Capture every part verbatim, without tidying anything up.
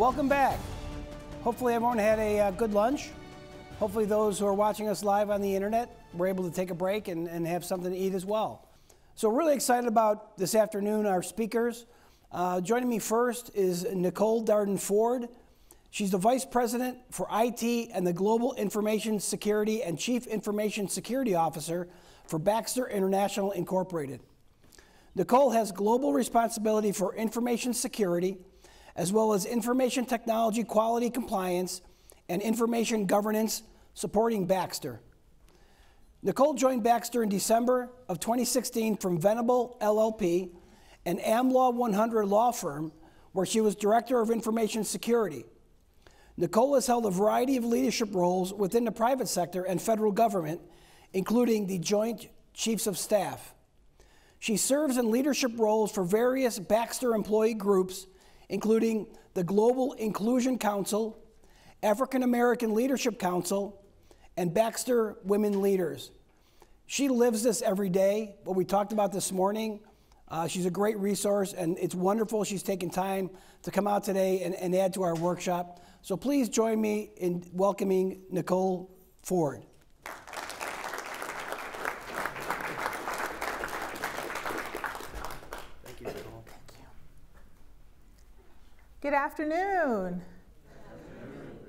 Welcome back. Hopefully everyone had a uh, good lunch. Hopefully those who are watching us live on the internet were able to take a break and, and have something to eat as well. So really excited about this afternoon, our speakers. Uh, joining me first is Nichole Darden-Ford. She's the Vice President for I T and the Global Information Security and Chief Information Security Officer for Baxter International Incorporated. Nichole has global responsibility for information security, as well as information technology quality compliance and information governance supporting Baxter. Nichole joined Baxter in December of twenty sixteen from Venable L L P, an AmLaw one hundred law firm, where she was Director of Information Security. Nichole has held a variety of leadership roles within the private sector and federal government, including the Joint Chiefs of Staff. She serves in leadership roles for various Baxter employee groups, including the Global Inclusion Council, African American Leadership Council, and Baxter Women Leaders. She lives this every day, what we talked about this morning. Uh, she's a great resource, and it's wonderful she's taken time to come out today and, and add to our workshop. So please join me in welcoming Nichole Ford. Thank you, Nichole. Thank you. Good afternoon.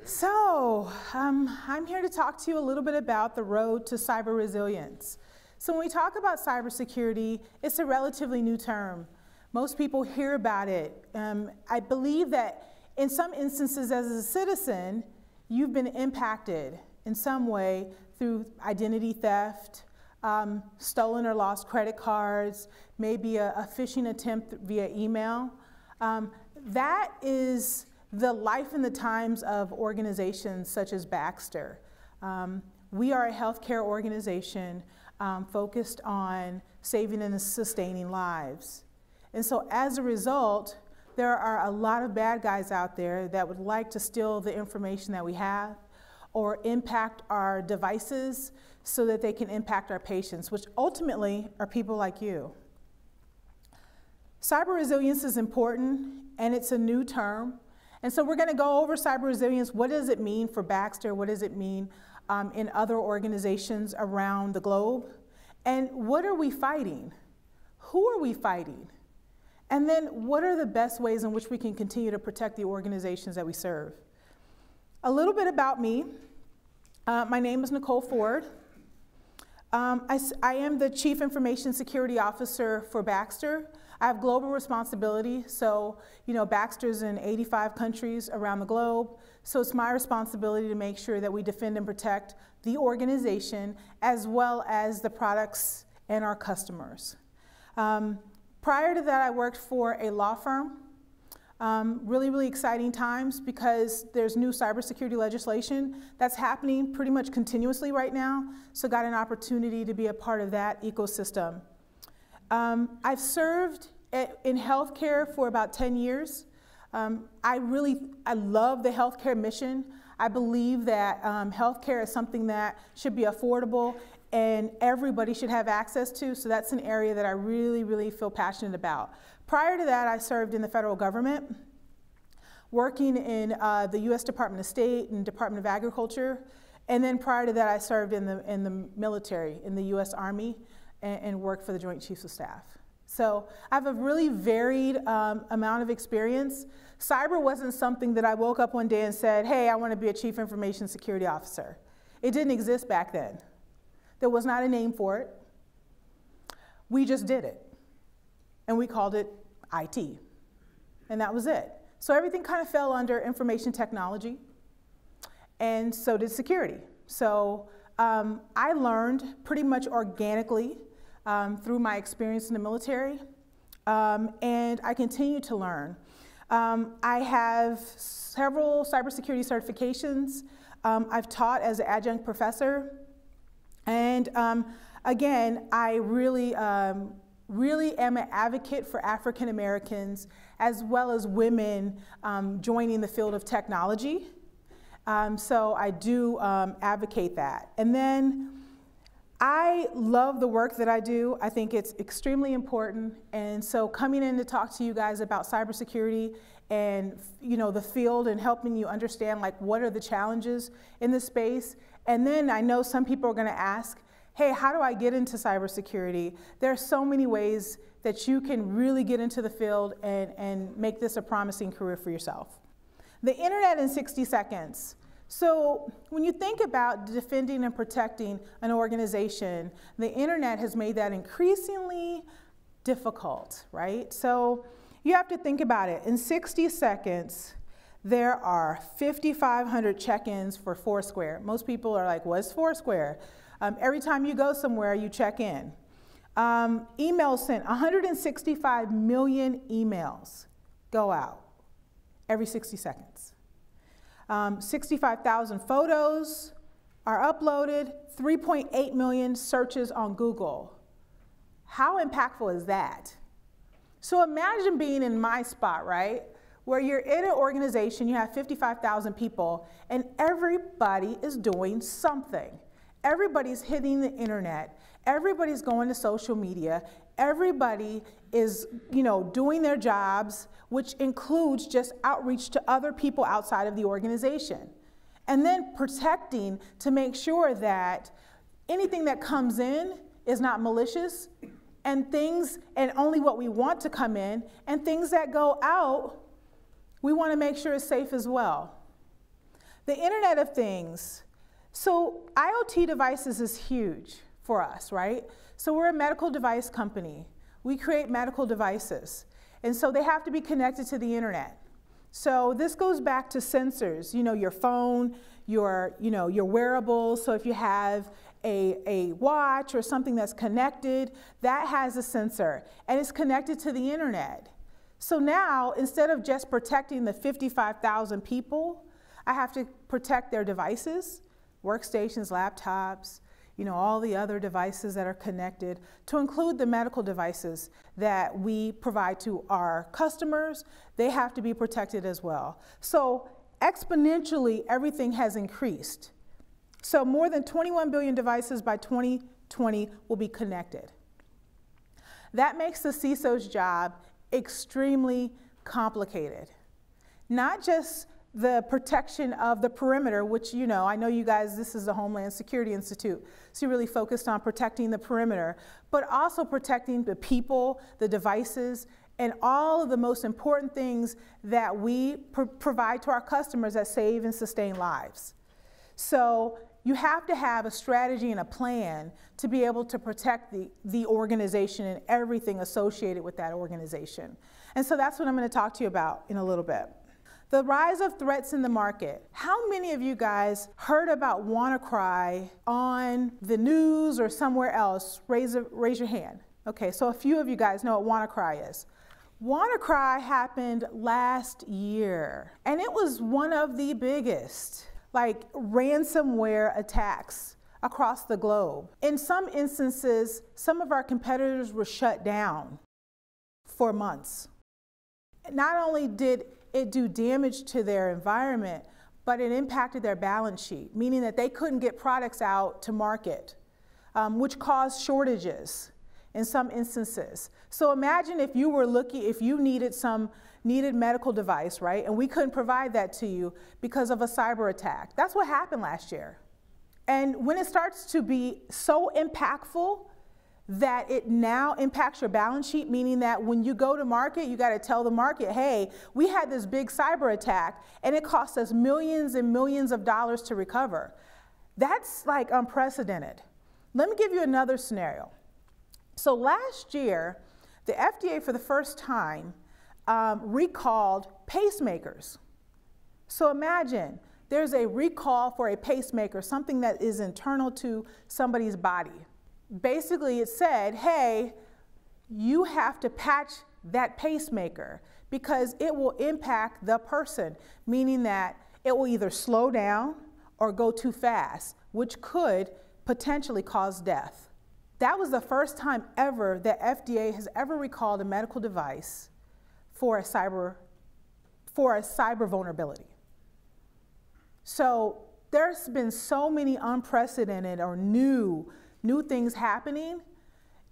So um, I'm here to talk to you a little bit about the road to cyber resilience. So when we talk about cybersecurity, it's a relatively new term. Most people hear about it. Um, I believe that in some instances as a citizen, you've been impacted in some way through identity theft, um, stolen or lost credit cards, maybe a, a phishing attempt via email. Um, that is the life and the times of organizations such as Baxter. Um, we are a healthcare organization Um, focused on saving and sustaining lives. And so as a result, there are a lot of bad guys out there that would like to steal the information that we have or impact our devices so that they can impact our patients, which ultimately are people like you. Cyber resilience is important, and it's a new term. And so we're going to go over cyber resilience. What does it mean for Baxter? What does it mean Um, in other organizations around the globe? And what are we fighting? Who are we fighting? And then what are the best ways in which we can continue to protect the organizations that we serve? A little bit about me. Uh, my name is Nichole Ford. Um, I, I am the Chief Information Security Officer for Baxter. I have global responsibility, so you know Baxter's in eighty-five countries around the globe, so it's my responsibility to make sure that we defend and protect the organization as well as the products and our customers. Um, prior to that, I worked for a law firm. Um, really, really exciting times because there's new cybersecurity legislation that's happening pretty much continuously right now, so got an opportunity to be a part of that ecosystem. Um, I've served at, in healthcare for about ten years. Um, I really, I love the healthcare mission. I believe that um, healthcare is something that should be affordable and everybody should have access to, so that's an area that I really, really feel passionate about. Prior to that, I served in the federal government, working in uh, the U S Department of State and Department of Agriculture, and then prior to that, I served in the, in the military, in the U S Army, and work for the Joint Chiefs of Staff. So I have a really varied um, amount of experience. Cyber wasn't something that I woke up one day and said, hey, I want to be a Chief Information Security Officer. It didn't exist back then. There was not a name for it. We just did it. And we called it I T. And that was it. So everything kind of fell under information technology. And so did security. So um, I learned pretty much organically Um, through my experience in the military, um, and I continue to learn. Um, I have several cybersecurity certifications. Um, I've taught as an adjunct professor, and um, again, I really, um, really am an advocate for African Americans as well as women um, joining the field of technology. Um, so I do um, advocate that. And then I love the work that I do. I think it's extremely important. And so coming in to talk to you guys about cybersecurity and you know, the field and helping you understand like what are the challenges in the space. And then I know some people are gonna ask, hey, how do I get into cybersecurity? There are so many ways that you can really get into the field and, and make this a promising career for yourself. The internet in sixty seconds. So when you think about defending and protecting an organization, the internet has made that increasingly difficult, right? So you have to think about it. In sixty seconds, there are fifty-five hundred check-ins for Foursquare. Most people are like, what's Foursquare? Um, every time you go somewhere, you check in. Um, email sent, one hundred sixty-five million emails go out every sixty seconds. Um, sixty-five thousand photos are uploaded, three point eight million searches on Google. How impactful is that? So imagine being in my spot, right? Where you're in an organization, you have fifty-five thousand people, and everybody is doing something. Everybody's hitting the internet. Everybody's going to social media. Everybody is, you know, doing their jobs, which includes just outreach to other people outside of the organization. And then protecting to make sure that anything that comes in is not malicious, and things, and only what we want to come in, and things that go out, we want to make sure it's safe as well. The Internet of Things. So IoT devices is huge for us, right? So we're a medical device company. We create medical devices. And so they have to be connected to the internet. So this goes back to sensors, you know, your phone, your, you know, your wearables. So if you have a, a watch or something that's connected, that has a sensor and it's connected to the internet. So now, instead of just protecting the fifty-five thousand people, I have to protect their devices, workstations, laptops, you know, all the other devices that are connected, to include the medical devices that we provide to our customers. They have to be protected as well. So exponentially, everything has increased. So more than twenty-one billion devices by twenty twenty will be connected. That makes the C I S O's job extremely complicated. Not just the protection of the perimeter, which, you know, I know you guys, this is the Homeland Security Institute, so you're really focused on protecting the perimeter, but also protecting the people, the devices, and all of the most important things that we pr provide to our customers that save and sustain lives. So you have to have a strategy and a plan to be able to protect the, the organization and everything associated with that organization. And so that's what I'm going to talk to you about in a little bit. The rise of threats in the market. How many of you guys heard about WannaCry on the news or somewhere else? Raise, a, raise your hand. Okay, so a few of you guys know what WannaCry is. WannaCry happened last year, and it was one of the biggest, like, ransomware attacks across the globe. In some instances, some of our competitors were shut down for months. Not only did it do damage to their environment, but it impacted their balance sheet, meaning that they couldn't get products out to market, um, which caused shortages in some instances. So imagine if you were looking, if you needed some needed medical device, right? And we couldn't provide that to you because of a cyber attack. That's what happened last year. And when it starts to be so impactful that it now impacts your balance sheet, meaning that when you go to market, you got to tell the market, hey, we had this big cyber attack and it cost us millions and millions of dollars to recover. That's like unprecedented. Let me give you another scenario. So last year, the F D A for the first time um, recalled pacemakers. So imagine there's a recall for a pacemaker, something that is internal to somebody's body. Basically, it said, hey, you have to patch that pacemaker because it will impact the person, meaning that it will either slow down or go too fast, which could potentially cause death. That was the first time ever that F D A has ever recalled a medical device for a cyber, for a cyber vulnerability. So there's been so many unprecedented or new New things happening.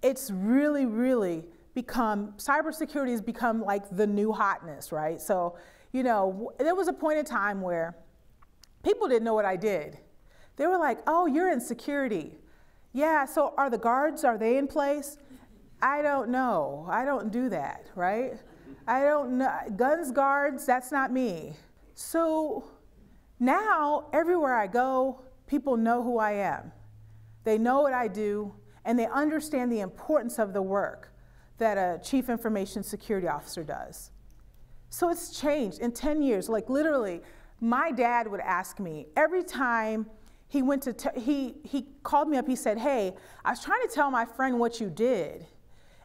It's really, really become, cybersecurity has become like the new hotness, right? So, you know, there was a point in time where people didn't know what I did. They were like, oh, you're in security. Yeah, so are the guards, are they in place? I don't know, I don't do that, right? I don't know, guns, guards, that's not me. So now everywhere I go, people know who I am. They know what I do, and they understand the importance of the work that a chief information security officer does. So it's changed in ten years. Like literally, my dad would ask me every time he went to, t he, he called me up, he said, hey, I was trying to tell my friend what you did,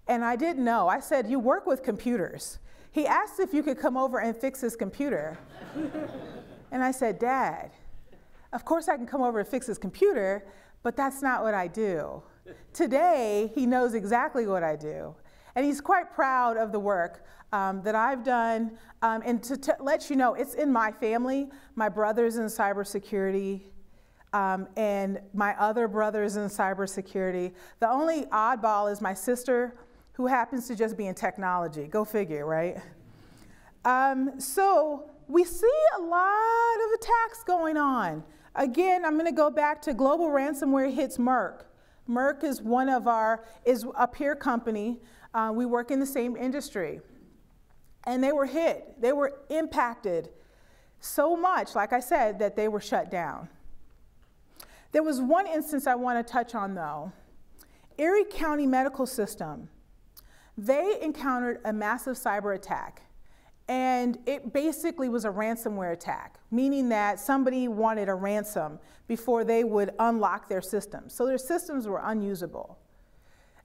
and I didn't know. I said, you work with computers. He asked if you could come over and fix his computer. And I said, Dad, of course I can come over and fix his computer, but that's not what I do. Today, he knows exactly what I do. And he's quite proud of the work um, that I've done. Um, and to t let you know, it's in my family. My brother's in cybersecurity, um, and my other brother's in cybersecurity. The only oddball is my sister, who happens to just be in technology. Go figure, right? Um, so we see a lot of attacks going on. Again, I'm gonna go back to global ransomware hits Merck. Merck is one of our, is a peer company. Uh, we work in the same industry. And they were hit, they were impacted so much, like I said, that they were shut down. There was one instance I wanna touch on though. Erie County Medical System, they encountered a massive cyber attack. And it basically was a ransomware attack, meaning that somebody wanted a ransom before they would unlock their systems. So their systems were unusable.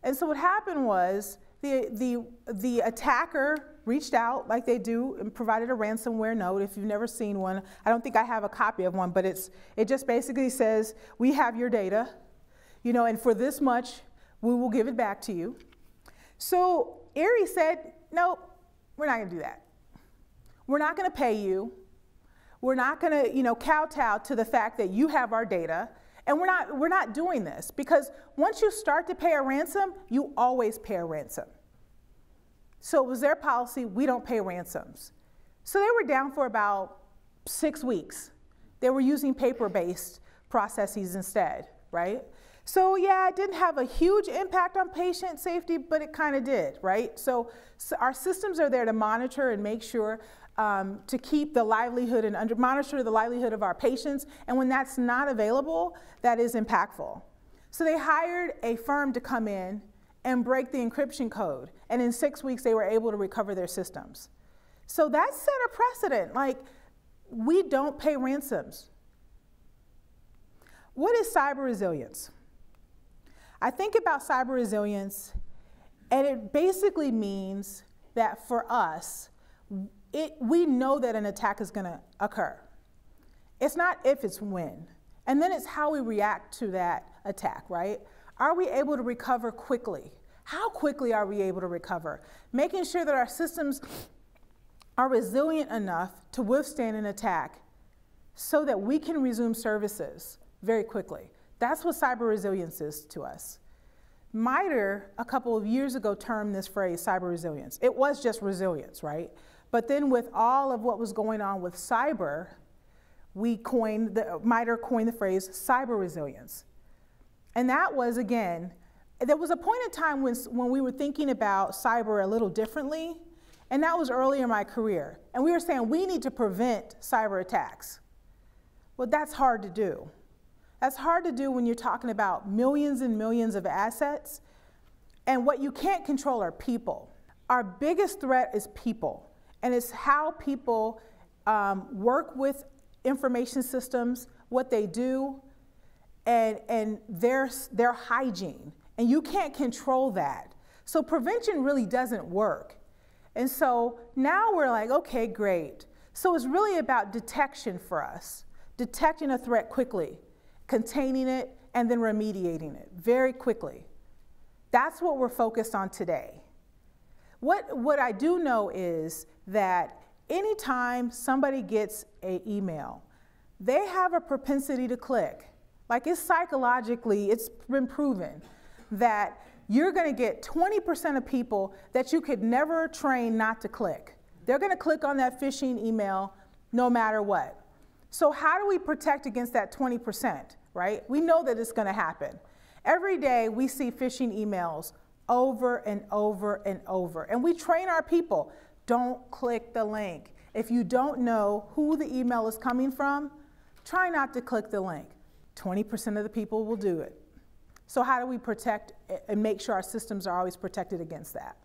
And so what happened was the, the, the attacker reached out like they do and provided a ransomware note. If you've never seen one, I don't think I have a copy of one, but it's, it just basically says, we have your data, you know, and for this much, we will give it back to you. So Erie said, nope, we're not gonna do that. We're not gonna pay you. We're not gonna, you know, kowtow to the fact that you have our data. And we're not, we're not doing this, because once you start to pay a ransom, you always pay a ransom. So it was their policy, we don't pay ransoms. So they were down for about six weeks. They were using paper-based processes instead, right? So yeah, it didn't have a huge impact on patient safety, but it kind of did, right? So, so our systems are there to monitor and make sure Um, to keep the livelihood and under monitor the livelihood of our patients, and when that's not available, that is impactful. So they hired a firm to come in and break the encryption code, and in six weeks they were able to recover their systems. So that set a precedent, like, we don't pay ransoms. What is cyber resilience? I think about cyber resilience, and it basically means that for us, It, we know that an attack is gonna occur. It's not if, it's when. And then it's how we react to that attack, right? Are we able to recover quickly? How quickly are we able to recover? Making sure that our systems are resilient enough to withstand an attack so that we can resume services very quickly. That's what cyber resilience is to us. MITRE, a couple of years ago, termed this phrase cyber resilience. It was just resilience, right? But then with all of what was going on with cyber, we coined, the, MITRE coined the phrase cyber resilience. And that was, again, there was a point in time when, when we were thinking about cyber a little differently, and that was earlier in my career. And we were saying, we need to prevent cyber attacks. Well, that's hard to do. That's hard to do when you're talking about millions and millions of assets, and what you can't control are people. Our biggest threat is people. And it's how people um, work with information systems, what they do, and, and their, their hygiene. And you can't control that. So prevention really doesn't work. And so now we're like, okay, great. So it's really about detection for us, detecting a threat quickly, containing it, and then remediating it very quickly. That's what we're focused on today. What, what I do know is that anytime somebody gets an email, they have a propensity to click. Like, it's psychologically, it's been proven that you're going to get twenty percent of people that you could never train not to click. They're going to click on that phishing email no matter what. So how do we protect against that twenty percent, right? We know that it's going to happen. Every day we see phishing emails over and over and over. And we train our people, don't click the link. If you don't know who the email is coming from, try not to click the link. twenty percent of the people will do it. So how do we protect and make sure our systems are always protected against that?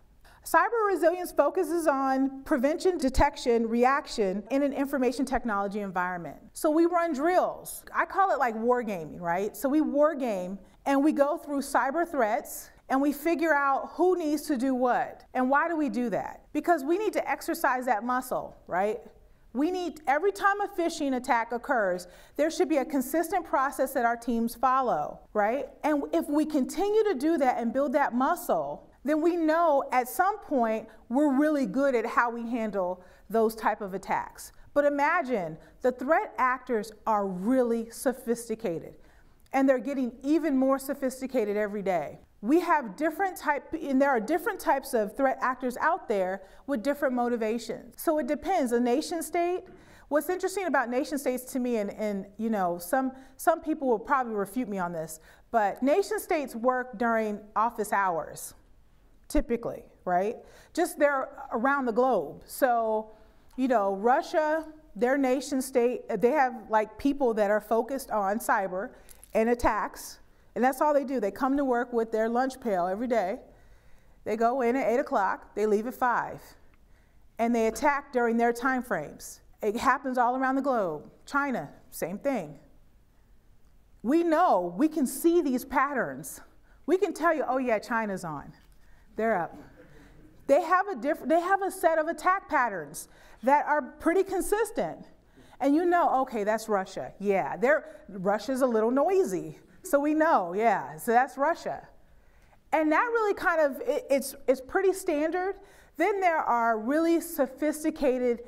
Cyber resilience focuses on prevention, detection, reaction in an information technology environment. So we run drills. I call it like wargaming, right? So we wargame and we go through cyber threats and we figure out who needs to do what. And why do we do that? Because we need to exercise that muscle, right? We need, every time a phishing attack occurs, there should be a consistent process that our teams follow, right? And if we continue to do that and build that muscle, then we know at some point we're really good at how we handle those type of attacks. But imagine, the threat actors are really sophisticated, and they're getting even more sophisticated every day. We have different type, and there are different types of threat actors out there with different motivations. So it depends, a nation state. What's interesting about nation states to me, and, and you know, some, some people will probably refute me on this, but nation states work during office hours, typically, right? Just they're around the globe. So, you know, Russia, their nation state, they have like people that are focused on cyber and attacks. And that's all they do. They come to work with their lunch pail every day. They go in at eight o'clock, they leave at five. And they attack during their time frames. It happens all around the globe. China, same thing. We know, we can see these patterns. We can tell you, oh yeah, China's on. They're up. They have a different, they have a set of attack patterns that are pretty consistent. And you know, okay, that's Russia. Yeah, they're, Russia's a little noisy. So we know, yeah, so that's Russia. And that really kind of, it, it's, it's pretty standard. Then there are really sophisticated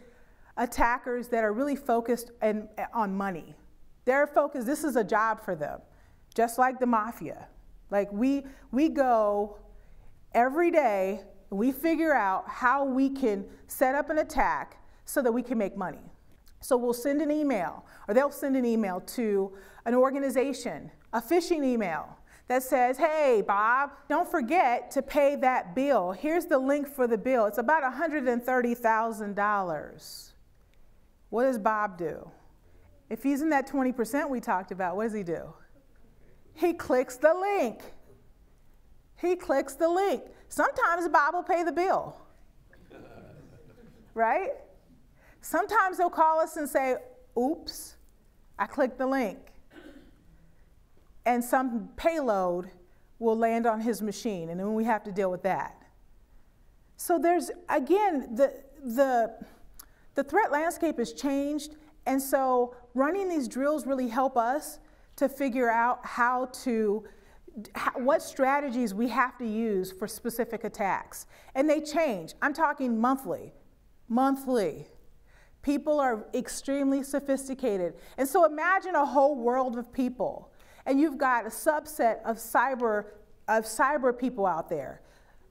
attackers that are really focused and, on money. They're focused, this is a job for them, just like the mafia. Like we, we go every day, we figure out how we can set up an attack so that we can make money. So we'll send an email, or they'll send an email to an organization, a phishing email that says, hey, Bob, don't forget to pay that bill. Here's the link for the bill. It's about one hundred thirty thousand dollars. What does Bob do? If he's in that twenty percent we talked about, what does he do? He clicks the link. He clicks the link. Sometimes Bob will pay the bill, right? Sometimes they'll call us and say, oops, I clicked the link. And some payload will land on his machine, and then we have to deal with that. So there's, again, the, the, the threat landscape has changed, and so running these drills really help us to figure out how to, how, what strategies we have to use for specific attacks. And they change. I'm talking monthly, monthly. People are extremely sophisticated. And so imagine a whole world of people. And you've got a subset of cyber, of cyber people out there.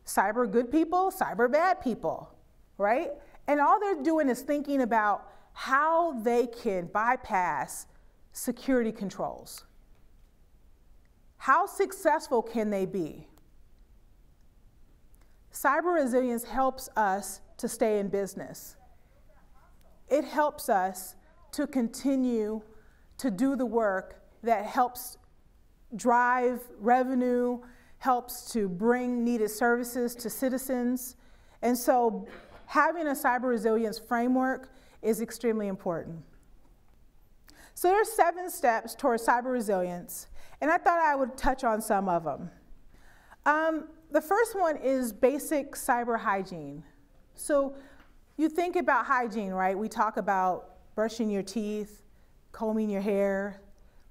Cyber good people, cyber bad people, right? And all they're doing is thinking about how they can bypass security controls. How successful can they be? Cyber resilience helps us to stay in business. It helps us to continue to do the work that helps drive revenue, helps to bring needed services to citizens. And so having a cyber resilience framework is extremely important. So there's seven steps towards cyber resilience, and I thought I would touch on some of them. Um, the first one is basic cyber hygiene. So you think about hygiene, right? We talk about brushing your teeth, combing your hair,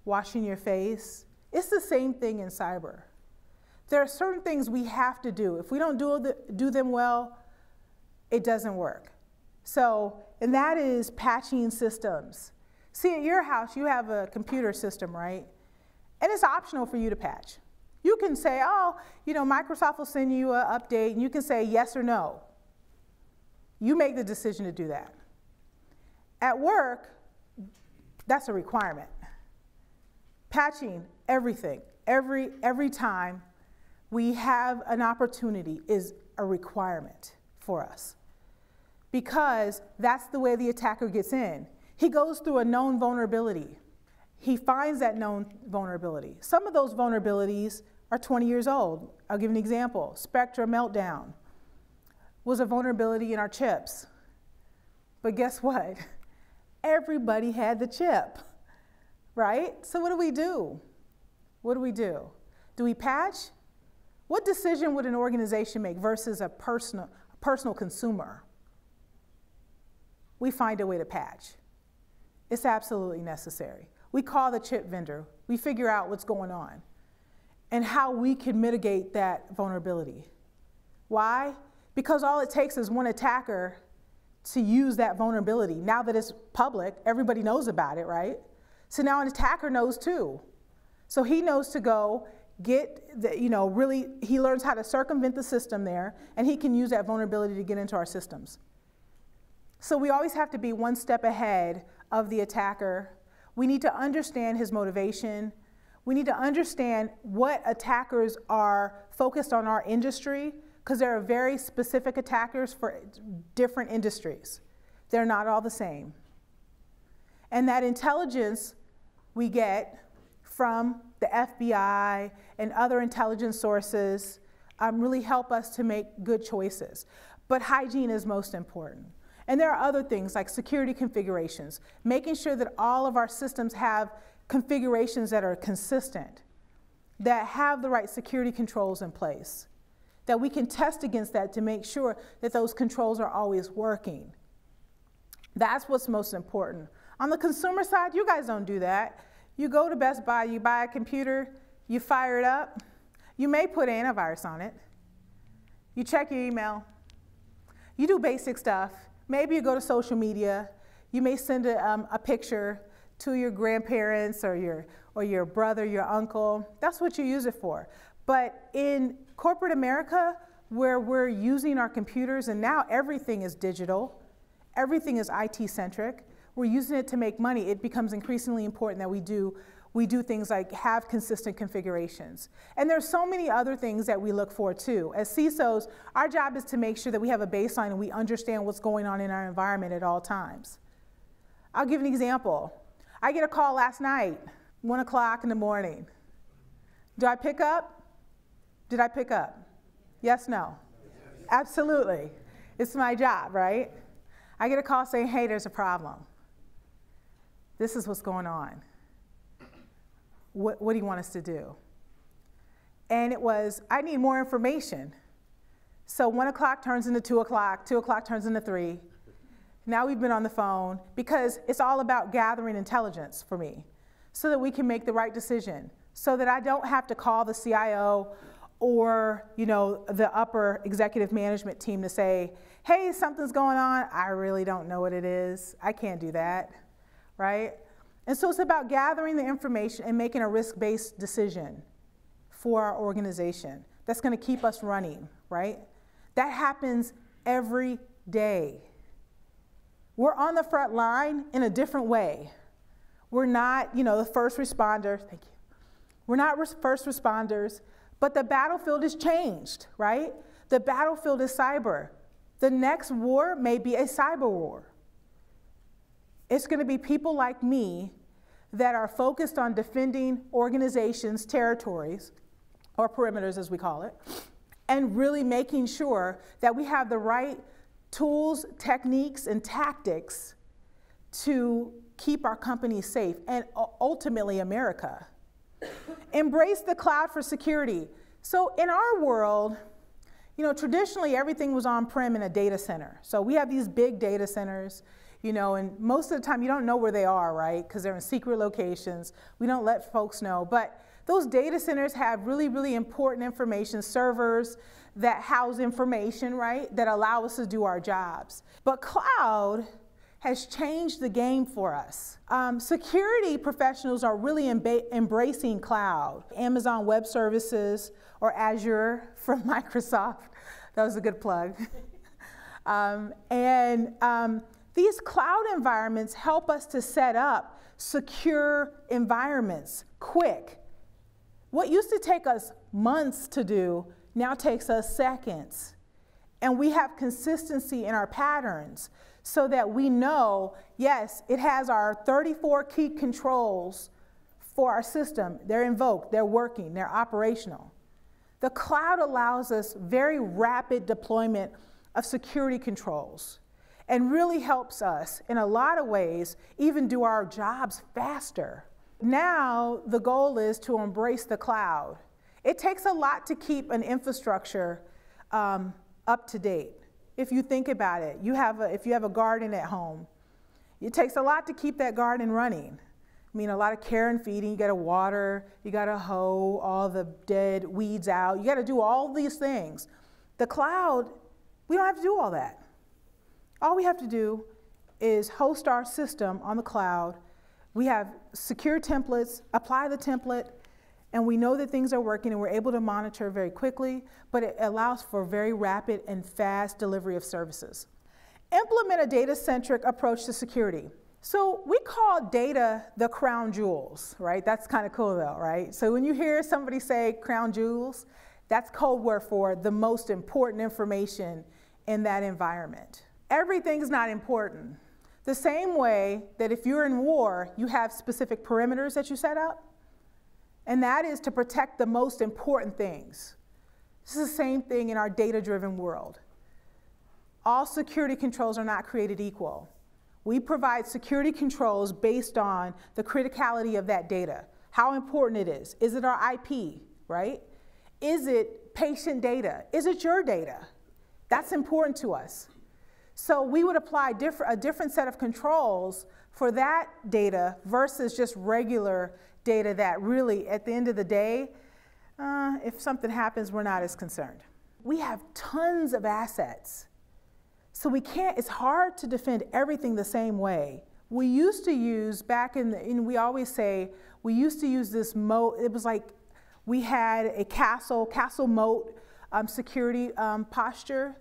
washing your face. It's the same thing in cyber. There are certain things we have to do. If we don't do, the, do them well, it doesn't work. So, and that is patching systems. See, at your house, you have a computer system, right? And it's optional for you to patch. You can say, oh, you know, Microsoft will send you an update, and you can say yes or no. You make the decision to do that. At work, that's a requirement. Patching everything, every, every time we have an opportunity is a requirement for us, because that's the way the attacker gets in. He goes through a known vulnerability. He finds that known vulnerability. Some of those vulnerabilities are twenty years old. I'll give an example. Spectre Meltdown was a vulnerability in our chips. But guess what? Everybody had the chip, right? So what do we do? What do we do? Do we patch? What decision would an organization make versus a personal, personal consumer? We find a way to patch. It's absolutely necessary. We call the chip vendor. We figure out what's going on and how we can mitigate that vulnerability. Why? Because all it takes is one attacker to use that vulnerability. Now that it's public, everybody knows about it, right? So now an attacker knows too. So he knows to go get, the, you know, really, he learns how to circumvent the system there, and he can use that vulnerability to get into our systems. So we always have to be one step ahead of the attacker. We need to understand his motivation. We need to understand what attackers are focused on our industry, because there are very specific attackers for different industries. They're not all the same. And that intelligence we get from the F B I and other intelligence sources um, really help us to make good choices. But hygiene is most important. And there are other things like security configurations, making sure that all of our systems have configurations that are consistent, that have the right security controls in place, that we can test against that to make sure that those controls are always working. That's what's most important. On the consumer side, you guys don't do that. You go to Best Buy, you buy a computer, you fire it up. You may put antivirus on it. You check your email. You do basic stuff. Maybe you go to social media. You may send a, um, a picture to your grandparents or your, or your brother, your uncle. That's what you use it for. But in corporate America, where we're using our computers, and now everything is digital, everything is I T-centric, we're using it to make money, it becomes increasingly important that we do, we do things like have consistent configurations. And there's so many other things that we look for too. As C I S Os, our job is to make sure that we have a baseline and we understand what's going on in our environment at all times. I'll give an example. I get a call last night, one o'clock in the morning. Do I pick up? Did I pick up? Yes, no? Absolutely. It's my job, right? I get a call saying, hey, there's a problem. This is what's going on. What, what do you want us to do? And it was, I need more information. So one o'clock turns into two o'clock, two o'clock turns into three. Now we've been on the phone, because it's all about gathering intelligence for me so that we can make the right decision, so that I don't have to call the C I O or, you know, the upper executive management team to say, hey, something's going on. I really don't know what it is. I can't do that, right? And so it's about gathering the information and making a risk-based decision for our organization that's going to keep us running, right? That happens every day. We're on the front line in a different way. We're not, you know, the first responders. Thank you. We're not first responders, but the battlefield has changed, right? The battlefield is cyber. The next war may be a cyber war. It's going to be people like me that are focused on defending organizations, territories, or perimeters as we call it, and really making sure that we have the right tools, techniques, and tactics to keep our companies safe and ultimately America. Embrace the cloud for security. So in our world, you know, traditionally everything was on-prem in a data center. So we have these big data centers, you know, and most of the time you don't know where they are, right? Because they're in secret locations. We don't let folks know. But those data centers have really, really important information, servers that house information, right, that allow us to do our jobs. But cloud has changed the game for us. Um, security professionals are really embracing cloud. Amazon Web Services or Azure from Microsoft. That was a good plug. um, and um, these cloud environments help us to set up secure environments quick. What used to take us months to do now takes us seconds. And we have consistency in our patterns so that we know, yes, it has our thirty-four key controls for our system. They're invoked, they're working, they're operational. The cloud allows us very rapid deployment of security controls and really helps us, in a lot of ways, even do our jobs faster. Now, the goal is to embrace the cloud. It takes a lot to keep an infrastructure um, up to date. If you think about it, you have a, if you have a garden at home, it takes a lot to keep that garden running. I mean, a lot of care and feeding, you gotta water, you gotta hoe all the dead weeds out, you gotta do all these things. The cloud, we don't have to do all that. All we have to do is host our system on the cloud. We have secure templates, apply the template, and we know that things are working and we're able to monitor very quickly, but it allows for very rapid and fast delivery of services. Implement a data-centric approach to security. So we call data the crown jewels, right? That's kind of cool though, right? So when you hear somebody say crown jewels, that's code word for the most important information in that environment. Everything's not important. The same way that if you're in war, you have specific perimeters that you set up, and that is to protect the most important things. This is the same thing in our data-driven world. All security controls are not created equal. We provide security controls based on the criticality of that data, how important it is. Is it our I P, right? Is it patient data? Is it your data? That's important to us. So we would apply diff- a different set of controls for that data versus just regular data that really, at the end of the day, uh, if something happens, we're not as concerned. We have tons of assets. So we can't, it's hard to defend everything the same way. We used to use, back in, the, in we always say, we used to use this moat, it was like we had a castle, castle moat um, security um, posture.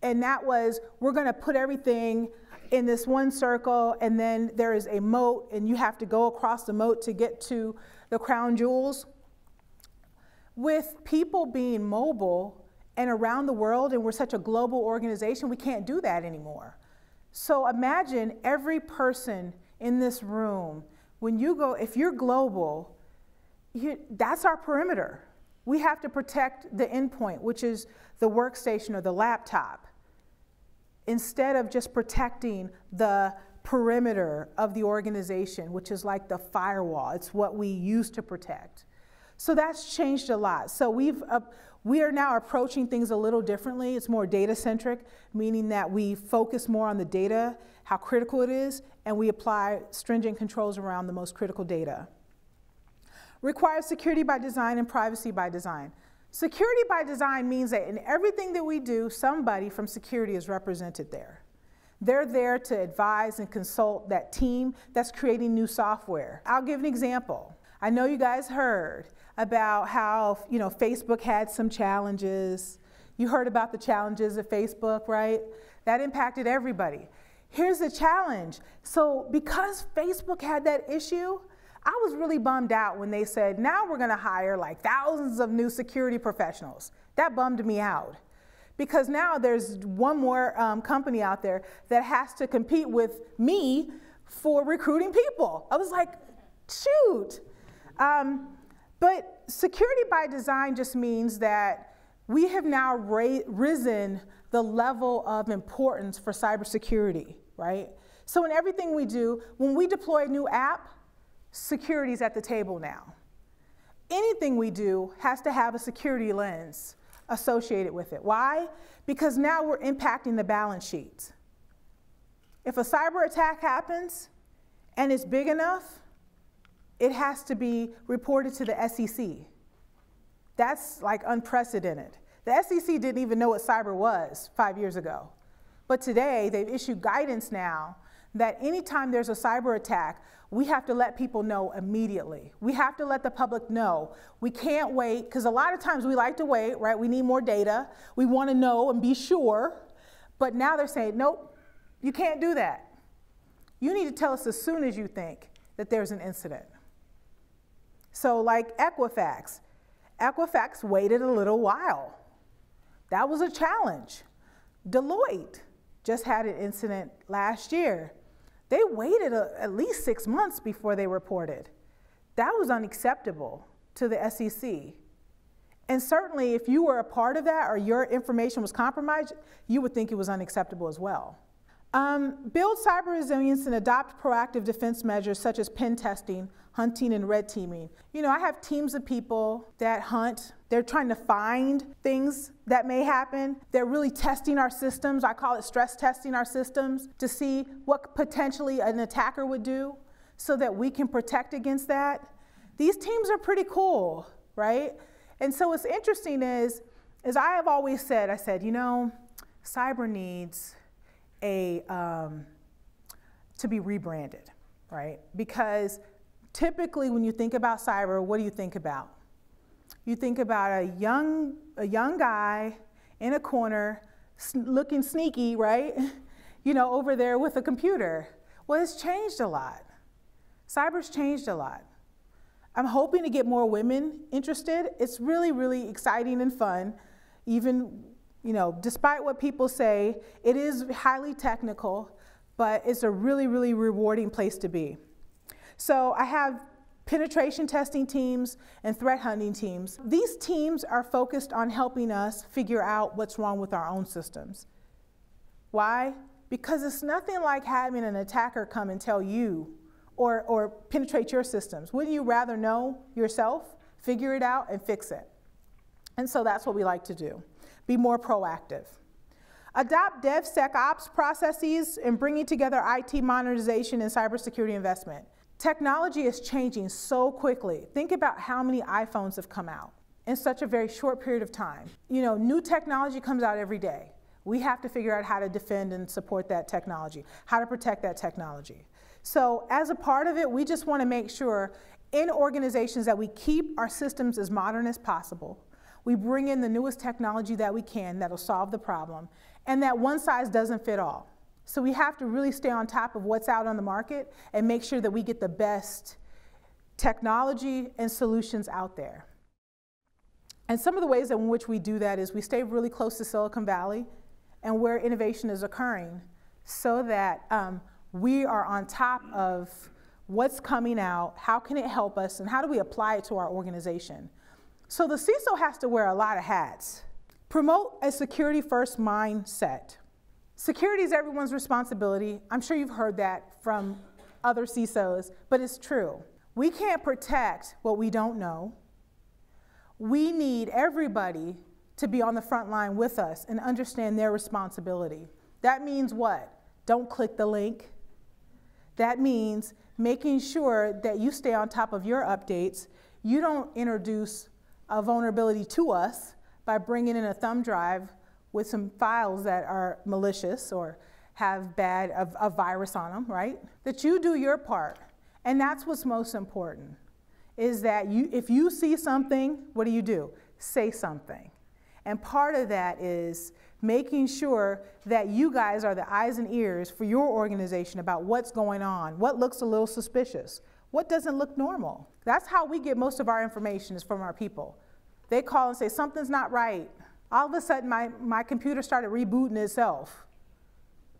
And that was, we're gonna put everything in this one circle, and then there is a moat, and you have to go across the moat to get to the crown jewels. With people being mobile and around the world, and we're such a global organization, we can't do that anymore. So imagine every person in this room, when you go, if you're global, you, that's our perimeter. We have to protect the endpoint, which is the workstation or the laptop, instead of just protecting the perimeter of the organization, which is like the firewall. It's what we used to protect. So that's changed a lot. So we've, uh, we are now approaching things a little differently. It's more data-centric, meaning that we focus more on the data, how critical it is, and we apply stringent controls around the most critical data. Requires security by design and privacy by design. Security by design means that in everything that we do, somebody from security is represented there. They're there to advise and consult that team that's creating new software. I'll give an example. I know you guys heard about how, you know, Facebook had some challenges. You heard about the challenges of Facebook, right? That impacted everybody. Here's the challenge. So because Facebook had that issue, I was really bummed out when they said, now we're gonna hire like thousands of new security professionals. That bummed me out. Because now there's one more um, company out there that has to compete with me for recruiting people. I was like, shoot. Um, but security by design just means that we have now ra- risen the level of importance for cybersecurity, right? So in everything we do, when we deploy a new app, security's at the table now. Anything we do has to have a security lens associated with it. Why? Because now we're impacting the balance sheet. If a cyber attack happens and it's big enough, it has to be reported to the S E C. That's like unprecedented. The S E C didn't even know what cyber was five years ago. But today, they've issued guidance now that anytime there's a cyber attack, we have to let people know immediately. We have to let the public know. We can't wait, because a lot of times we like to wait, right? We need more data. We want to know and be sure. But now they're saying, nope, you can't do that. You need to tell us as soon as you think that there's an incident. So like Equifax, Equifax waited a little while. That was a challenge. Deloitte just had an incident last year. They waited a, at least six months before they reported. That was unacceptable to the S E C. And certainly if you were a part of that or your information was compromised, you would think it was unacceptable as well. Um, build cyber resilience and adopt proactive defense measures such as pen testing, hunting, and red teaming. You know, I have teams of people that hunt. They're trying to find things that may happen. They're really testing our systems. I call it stress testing our systems to see what potentially an attacker would do so that we can protect against that. These teams are pretty cool, right? And so what's interesting is, as I have always said, I said, you know, cyber needs A, um, to be rebranded, right? Because typically when you think about cyber, what do you think about? You think about a young, a young guy in a corner looking sneaky, right? You know, over there with a computer. Well, it's changed a lot. Cyber's changed a lot. I'm hoping to get more women interested. It's really, really exciting and fun, even you know, despite what people say, it is highly technical, but it's a really, really rewarding place to be. So I have penetration testing teams and threat hunting teams. These teams are focused on helping us figure out what's wrong with our own systems. Why? Because it's nothing like having an attacker come and tell you or, or penetrate your systems. Wouldn't you rather know yourself, figure it out, and fix it? And so that's what we like to do. Be more proactive. Adopt DevSecOps processes and bringing together I T modernization and cybersecurity investment. Technology is changing so quickly. Think about how many iPhones have come out in such a very short period of time. You know, new technology comes out every day. We have to figure out how to defend and support that technology, how to protect that technology. So as a part of it, we just want to make sure in organizations that we keep our systems as modern as possible. We bring in the newest technology that we can that'll solve the problem, and that one size doesn't fit all. So we have to really stay on top of what's out on the market and make sure that we get the best technology and solutions out there. And some of the ways in which we do that is we stay really close to Silicon Valley and where innovation is occurring so that um, we are on top of what's coming out, how can it help us, and how do we apply it to our organization. So the C I S O has to wear a lot of hats. Promote a security-first mindset. Security is everyone's responsibility. I'm sure you've heard that from other C I S Os, but it's true. We can't protect what we don't know. We need everybody to be on the front line with us and understand their responsibility. That means what? Don't click the link. That means making sure that you stay on top of your updates. You don't introduce a vulnerability to us by bringing in a thumb drive with some files that are malicious or have bad, a, a virus on them, right? That you do your part. And that's what's most important, is that you, if you see something, what do you do? Say something. And part of that is making sure that you guys are the eyes and ears for your organization about what's going on, what looks a little suspicious, what doesn't look normal. That's how we get most of our information, is from our people. They call and say, something's not right. All of a sudden, my, my computer started rebooting itself.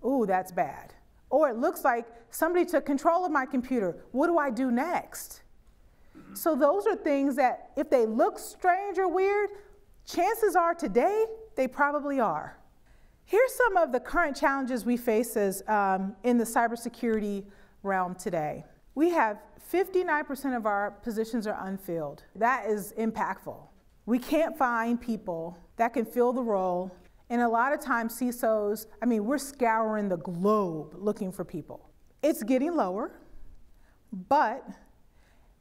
Ooh, that's bad. Or it looks like somebody took control of my computer. What do I do next? So those are things that, if they look strange or weird, chances are today, they probably are. Here's some of the current challenges we face as, um, in the cybersecurity realm today. We have fifty-nine percent of our positions are unfilled. That is impactful. We can't find people that can fill the role. And a lot of times C I S Os, I mean, we're scouring the globe looking for people. It's getting lower, but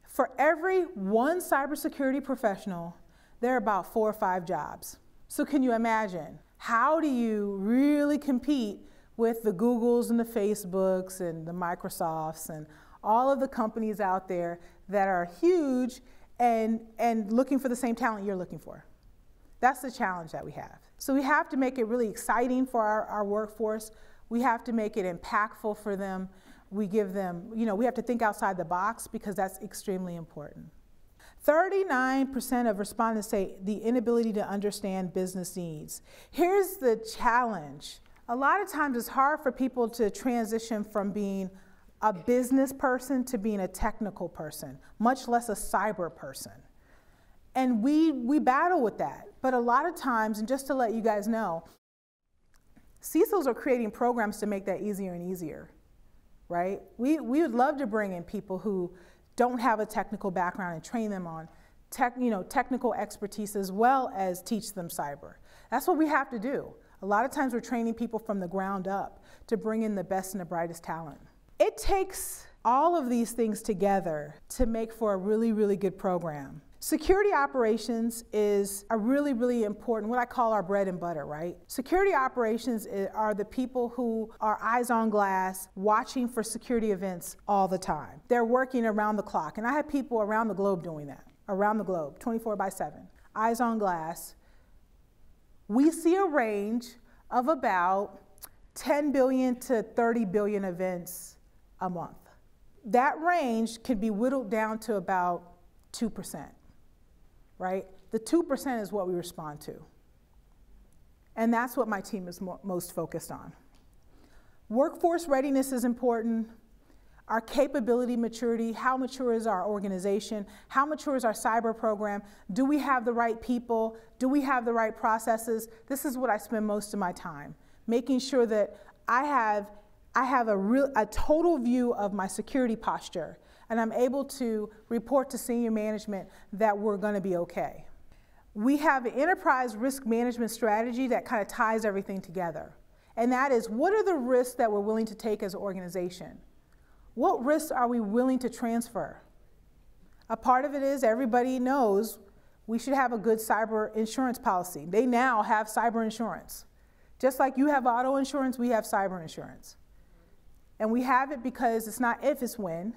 for every one cybersecurity professional, there are about four or five jobs. So can you imagine? How do you really compete with the Googles and the Facebooks and the Microsofts and all of the companies out there that are huge and, and looking for the same talent you're looking for. That's the challenge that we have. So we have to make it really exciting for our, our workforce. We have to make it impactful for them. We give them, you know, we have to think outside the box because that's extremely important. thirty-nine percent of respondents say the inability to understand business needs. Here's the challenge. A lot of times it's hard for people to transition from being a business person to being a technical person, much less a cyber person. And we, we battle with that. But a lot of times, and just to let you guys know, C I S Os are creating programs to make that easier and easier, right? We, we would love to bring in people who don't have a technical background and train them on tech, you know, technical expertise as well as teach them cyber. That's what we have to do. A lot of times we're training people from the ground up to bring in the best and the brightest talent. It takes all of these things together to make for a really, really good program. Security operations is a really, really important, what I call our bread and butter, right? Security operations are the people who are eyes on glass, watching for security events all the time. They're working around the clock, and I have people around the globe doing that, around the globe, twenty-four by seven, eyes on glass. We see a range of about ten billion to thirty billion events a month. That range can be whittled down to about two percent. Right? The two percent is what we respond to. And that's what my team is mo most focused on. Workforce readiness is important. Our capability maturity, how mature is our organization? How mature is our cyber program? Do we have the right people? Do we have the right processes? This is what I spend most of my time, making sure that I have, I have a, real, a total view of my security posture, and I'm able to report to senior management that we're gonna be okay. We have an enterprise risk management strategy that kind of ties everything together. And that is, what are the risks that we're willing to take as an organization? What risks are we willing to transfer? A part of it is, everybody knows we should have a good cyber insurance policy. They now have cyber insurance. Just like you have auto insurance, we have cyber insurance. And we have it because it's not if, it's when.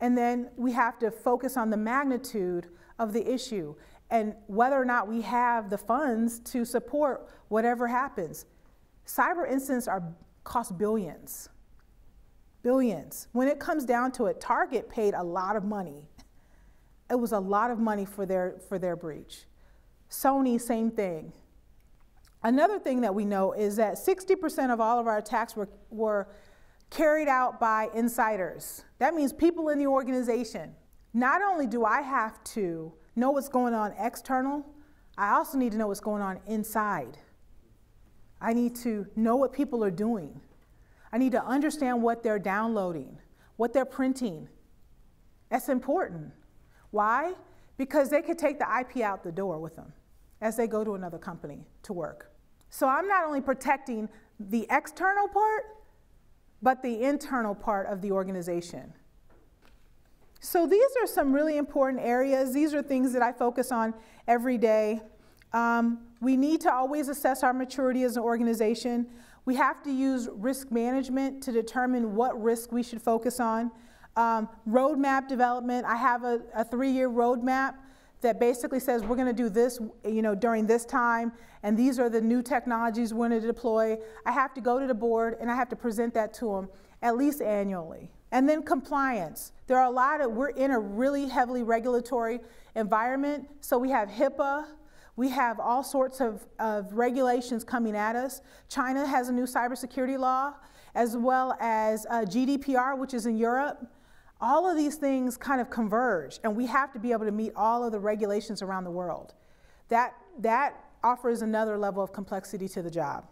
And then we have to focus on the magnitude of the issue and whether or not we have the funds to support whatever happens. Cyber incidents are, cost billions, billions. When it comes down to it, Target paid a lot of money. It was a lot of money for their, for their breach. Sony, same thing. Another thing that we know is that sixty percent of all of our attacks were, were carried out by insiders. That means people in the organization. Not only do I have to know what's going on external, I also need to know what's going on inside. I need to know what people are doing. I need to understand what they're downloading, what they're printing. That's important. Why? Because they could take the I P out the door with them as they go to another company to work. So I'm not only protecting the external part, but the internal part of the organization. So these are some really important areas. These are things that I focus on every day. Um, we need to always assess our maturity as an organization. We have to use risk management to determine what risk we should focus on. Um, roadmap development, I have a, a three-year roadmap that basically says we're gonna do this, you know, during this time, and these are the new technologies we're gonna deploy. I have to go to the board and I have to present that to them at least annually. And then compliance. There are a lot of, we're in a really heavily regulatory environment, so we have HIPAA, we have all sorts of, of regulations coming at us. China has a new cybersecurity law, as well as uh, G D P R, which is in Europe. All of these things kind of converge, and we have to be able to meet all of the regulations around the world. That, that offers another level of complexity to the job.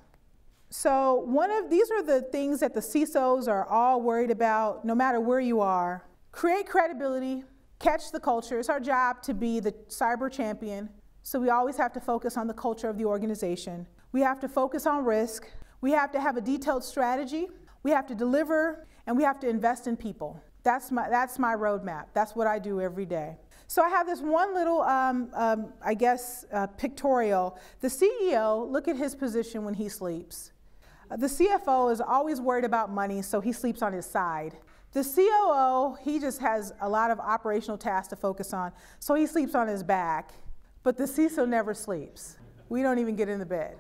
So one of these are the things that the C I S Os are all worried about, no matter where you are. Create credibility, catch the culture. It's our job to be the cyber champion, so we always have to focus on the culture of the organization. We have to focus on risk. We have to have a detailed strategy. We have to deliver, and we have to invest in people. That's my, that's my roadmap. That's what I do every day. So I have this one little, um, um, I guess, uh, pictorial. The C E O, look at his position when he sleeps. The C F O is always worried about money, so he sleeps on his side. The C O O, he just has a lot of operational tasks to focus on, so he sleeps on his back. But the C I S O never sleeps. We don't even get in the bed.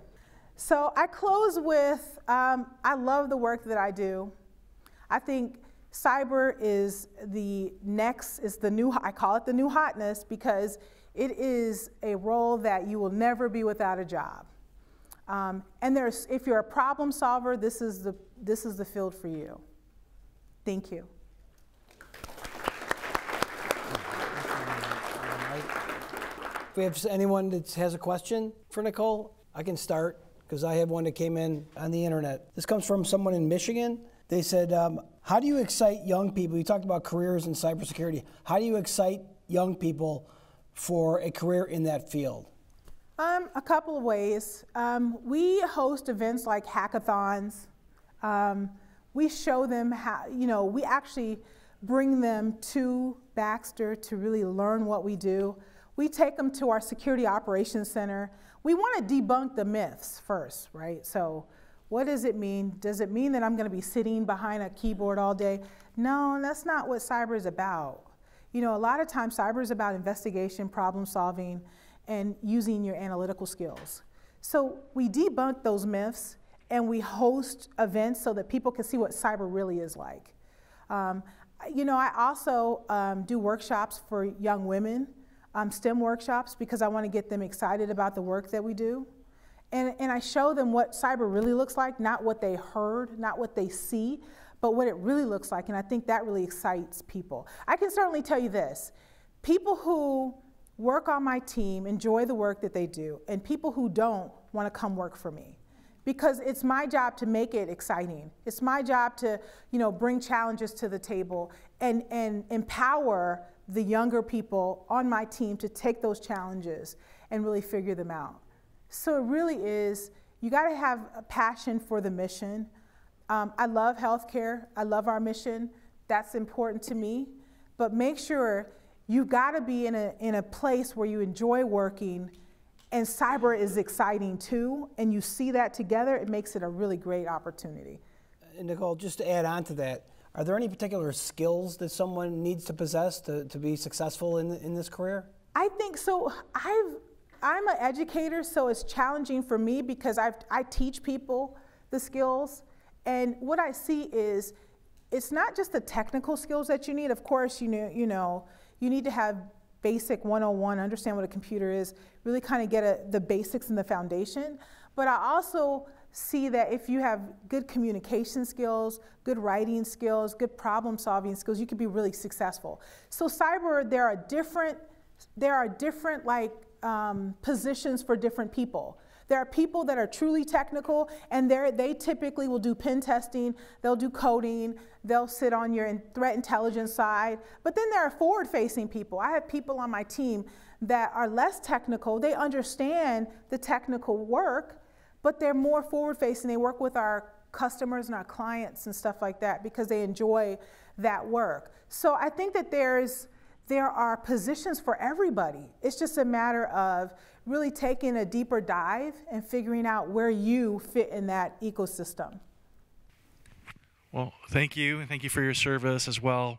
So I close with, um, I love the work that I do. I think cyber is the next, is the new, I call it the new hotness, because it is a role that you will never be without a job. Um, and there's, if you're a problem solver, this is the, this is the field for you. Thank you. If we have anyone that has a question for Nichole, I can start, because I have one that came in on the internet. This comes from someone in Michigan. They said, um, how do you excite young people? You talked about careers in cybersecurity. How do you excite young people for a career in that field? Um, a couple of ways. Um, we host events like hackathons. Um, we show them how, you know, we actually bring them to Baxter to really learn what we do. We take them to our Security Operations Center. We want to debunk the myths first, right? So what does it mean? Does it mean that I'm going to be sitting behind a keyboard all day? No, that's not what cyber is about. You know, a lot of times cyber is about investigation, problem solving, and using your analytical skills. So we debunk those myths, and we host events so that people can see what cyber really is like. Um, you know, I also um, do workshops for young women, um, STEM workshops, because I want to get them excited about the work that we do. And, and I show them what cyber really looks like, not what they heard, not what they see, but what it really looks like, and I think that really excites people. I can certainly tell you this, people who work on my team enjoy the work that they do, and people who don't want to come work for me, because it's my job to make it exciting. It's my job to, you know, bring challenges to the table and, and empower the younger people on my team to take those challenges and really figure them out. So it really is, you got to have a passion for the mission. Um, I love healthcare. I love our mission. That's important to me. But make sure you've got to be in a, in a place where you enjoy working, and cyber is exciting too, and you see that together, it makes it a really great opportunity. And Nichole, just to add on to that, are there any particular skills that someone needs to possess to, to be successful in, in this career? I think so. I've, I'm an educator, so it's challenging for me because I've, I teach people the skills. And what I see is, it's not just the technical skills that you need. Of course, you know, you know, you need to have basic one oh one, understand what a computer is, really kind of get a, the basics and the foundation. But I also see that if you have good communication skills, good writing skills, good problem solving skills, you can be really successful. So cyber, there are different, there are different like um, positions for different people. There are people that are truly technical, and they typically will do pen testing, they'll do coding, they'll sit on your threat intelligence side. But then there are forward-facing people. I have people on my team that are less technical. They understand the technical work, but they're more forward-facing. They work with our customers and our clients and stuff like that because they enjoy that work. So I think that there's, there are positions for everybody. It's just a matter of really taking a deeper dive and figuring out where you fit in that ecosystem. Well, thank you, and thank you for your service as well.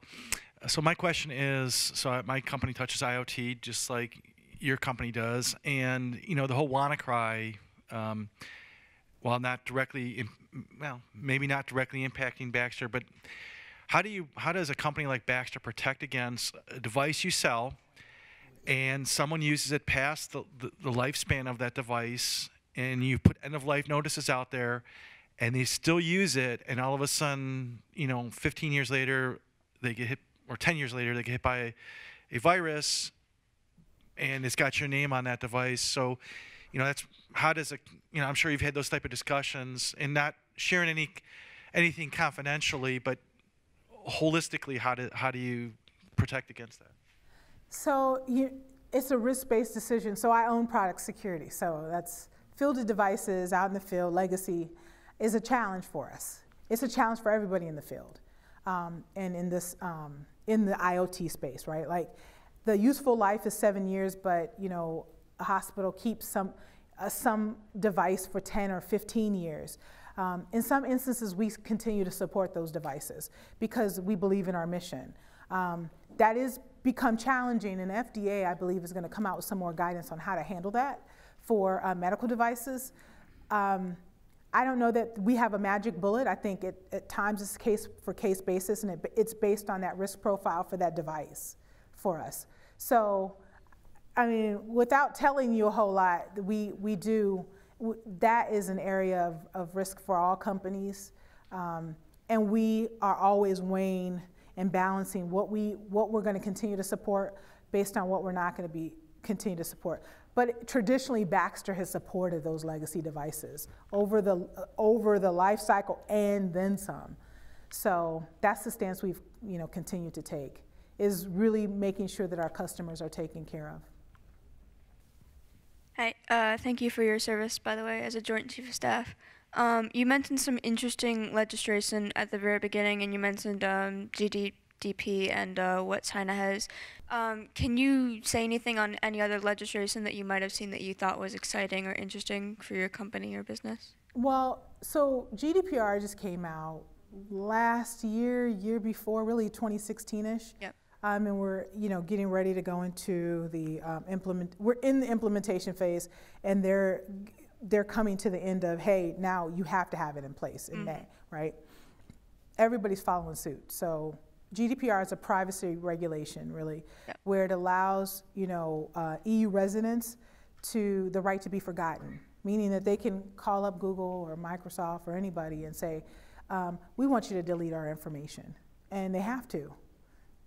So my question is, so my company touches I O T just like your company does, and you know the whole WannaCry, um, while not directly, well, maybe not directly impacting Baxter, but how do you, how does a company like Baxter protect against a device you sell, and someone uses it past the, the, the lifespan of that device, and you put end-of-life notices out there, and they still use it, and all of a sudden, you know, fifteen years later, they get hit, or ten years later, they get hit by a, a virus, and it's got your name on that device. So, you know, that's, how does it, you know, I'm sure you've had those type of discussions, and not sharing any anything confidentially, but holistically, how do, how do you protect against that? So you, it's a risk-based decision. So I own product security. So that's fielded devices out in the field. Legacy is a challenge for us. It's a challenge for everybody in the field um, and in this um, in the I O T space, right? Like the useful life is seven years, but you know a hospital keeps some uh, some device for ten or fifteen years. Um, in some instances, we continue to support those devices because we believe in our mission. Um, that is become challenging, and F D A, I believe, is going to come out with some more guidance on how to handle that for uh, medical devices. Um, I don't know that we have a magic bullet. I think it, at times it's case for case basis, and it, it's based on that risk profile for that device for us. So, I mean, without telling you a whole lot, we, we do, w that is an area of, of risk for all companies. Um, and we are always weighing and balancing what, we, what we're gonna continue to support based on what we're not gonna be continue to support. But traditionally, Baxter has supported those legacy devices over the, over the life cycle and then some. So that's the stance we've you know, continued to take, is really making sure that our customers are taken care of. Hi, uh, thank you for your service, by the way, as a Joint Chief of Staff. Um, you mentioned some interesting legislation at the very beginning, and you mentioned um, G D P R. D P and uh, what China has. Um, can you say anything on any other legislation that you might have seen that you thought was exciting or interesting for your company or business? Well, so G D P R just came out last year, year before, really twenty sixteen-ish. Yep. Um, and we're, you know, getting ready to go into the um, implement. We're in the implementation phase, and they're they're coming to the end of, hey, now you have to have it in place in mm-hmm. May, right? Everybody's following suit, so. G D P R is a privacy regulation, really, yep. where it allows, you know, uh, E U residents to the right to be forgotten, meaning that they can call up Google or Microsoft or anybody and say, um, we want you to delete our information, and they have to.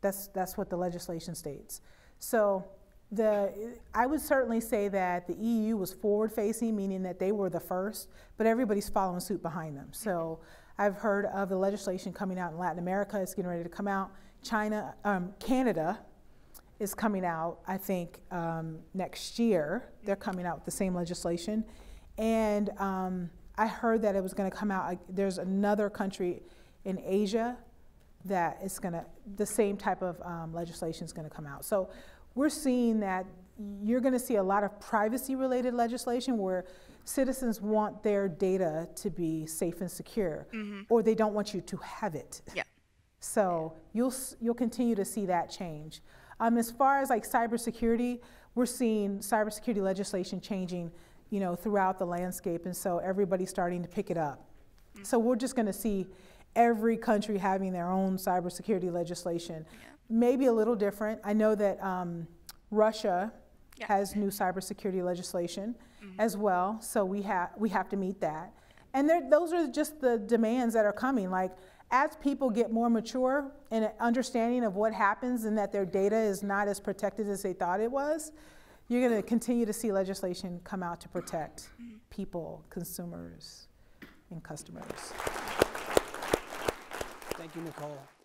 That's that's what the legislation states. So, the I would certainly say that the E U was forward-facing, meaning that they were the first, but everybody's following suit behind them. So. I've heard of the legislation coming out in Latin America. It's getting ready to come out. China, um, Canada is coming out, I think, um, next year. They're coming out with the same legislation. And um, I heard that it was going to come out. There's another country in Asia that is going to, the same type of um, legislation is going to come out. So we're seeing that you're going to see a lot of privacy-related legislation where citizens want their data to be safe and secure, mm-hmm. or they don't want you to have it. Yeah. So you'll you'll continue to see that change. Um, as far as like cybersecurity, we're seeing cybersecurity legislation changing, you know, throughout the landscape, and so everybody's starting to pick it up. Mm-hmm. So we're just going to see every country having their own cybersecurity legislation, yeah. maybe a little different. I know that um, Russia. Yeah. has new cybersecurity legislation mm-hmm. as well, so we have we have to meet that. And there, those are just the demands that are coming. Like as people get more mature and an understanding of what happens and that their data is not as protected as they thought it was, you're going to continue to see legislation come out to protect mm-hmm. people, consumers, and customers. Thank you, Nichole.